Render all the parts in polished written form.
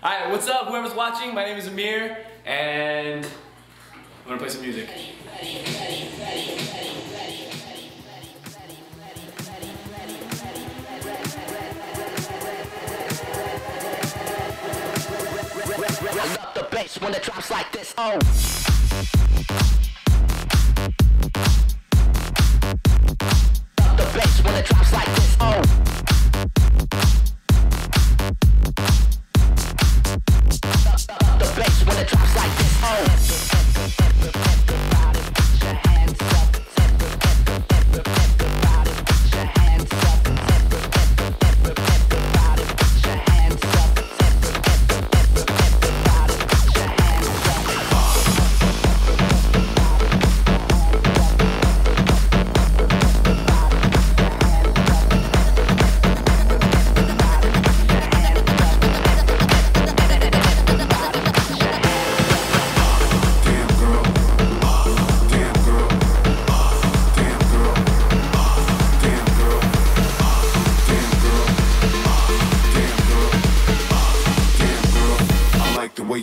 Alright, what's up, whoever's watching? My name is Amir, and I'm gonna play some music. Up the bass when it drops like this. Oh. Up the bass when it drops like this. Oh.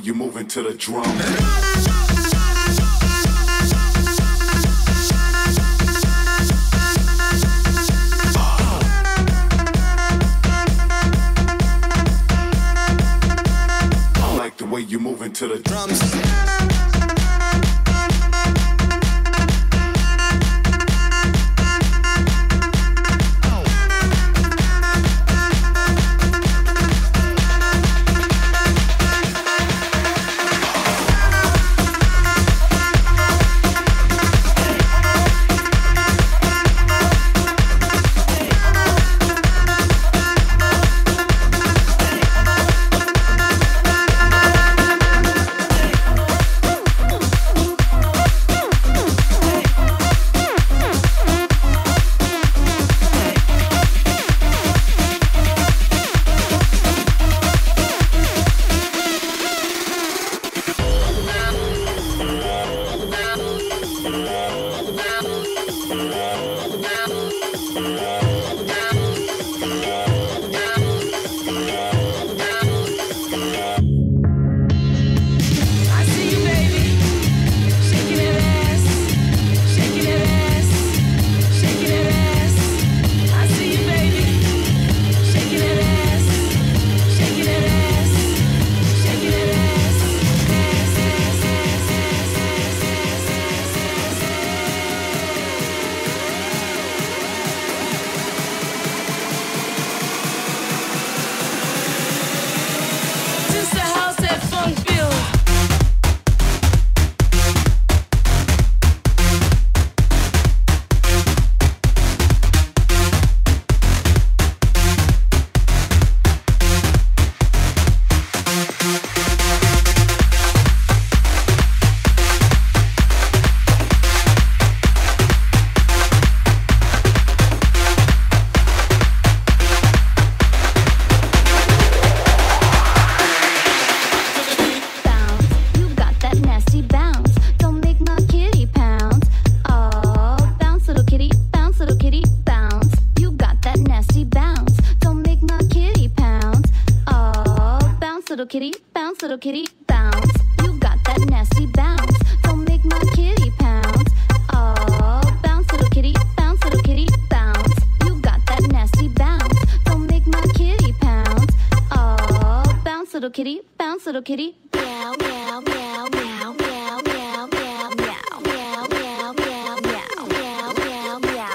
You're moving to the drum. Kitty bounce, little kitty bounce. You got that nasty bounce. Don't make my kitty pounce. Oh, bounce, little kitty bounce. You got that nasty bounce. Don't make my kitty pounce. Oh, bounce, little kitty meow, meow, meow, meow, meow, meow, meow, meow, meow, meow, meow, meow, meow, meow, meow, meow,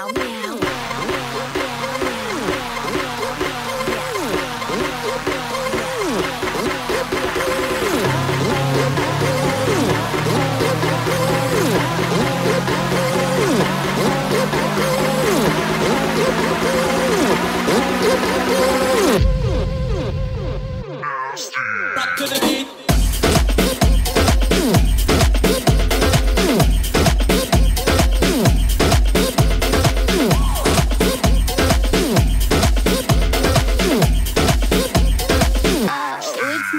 Rock to the beat.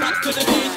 Rock to the beat.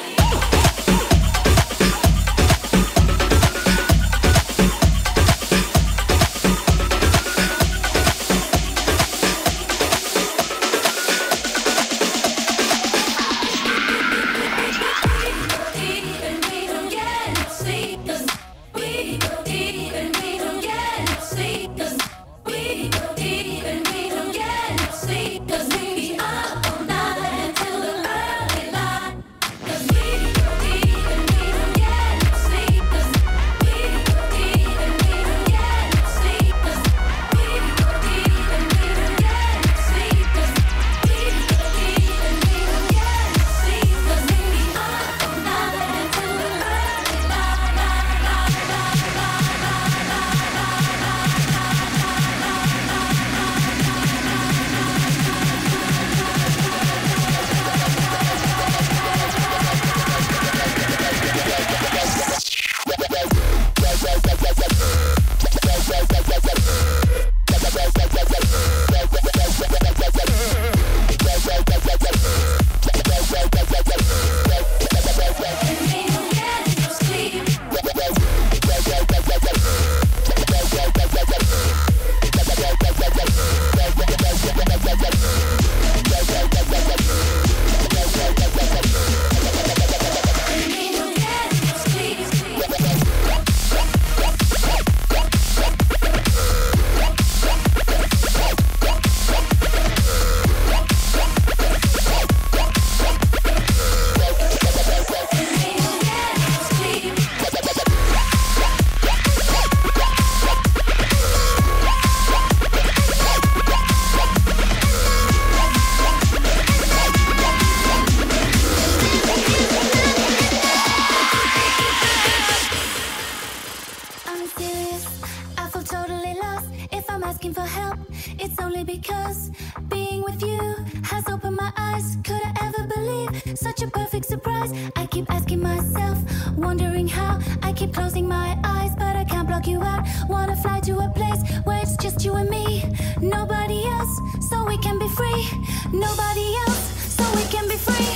surprise. I keep asking myself, wondering how. I keep closing my eyes, but I can't block you out. Wanna fly to a place where it's just you and me, nobody else, so we can be free. Nobody else, so we can be free.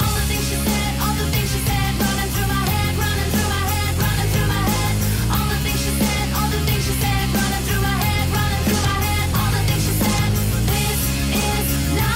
All the things you said, all the things you said, running through my head, running through my head, running through my head. All the things you said, all the things you said, running through my head, running through my head. All the things you said, this is not enough.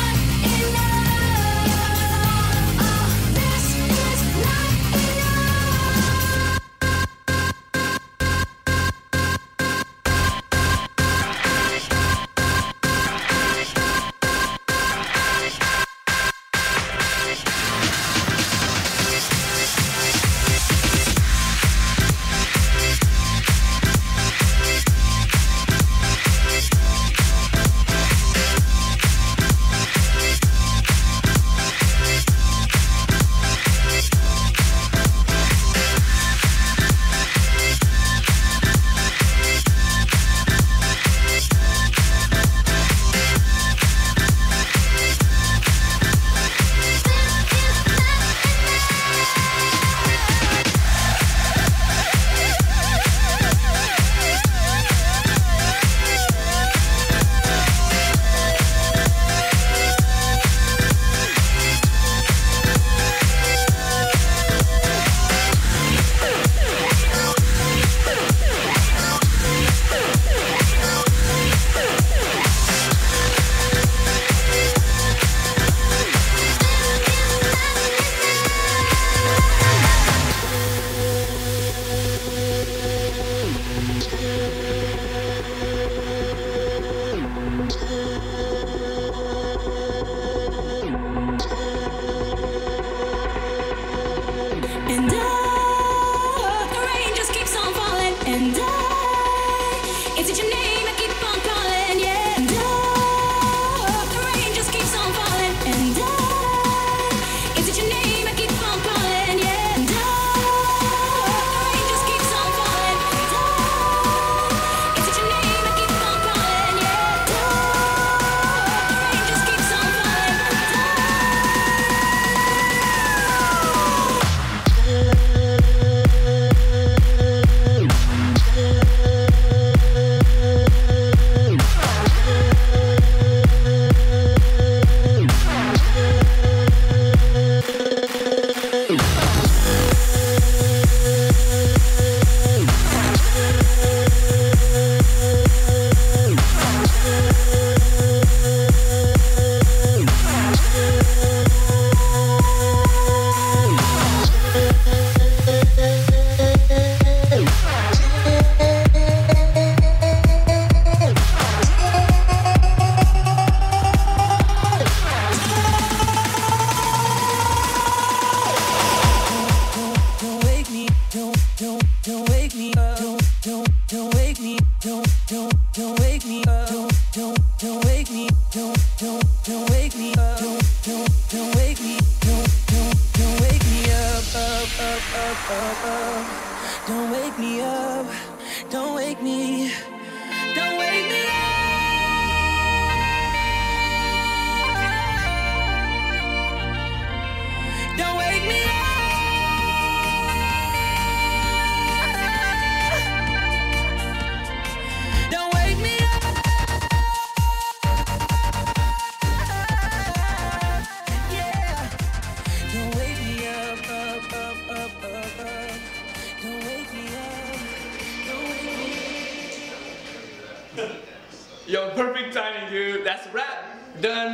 Yo, perfect timing, dude. That's a wrap. Done.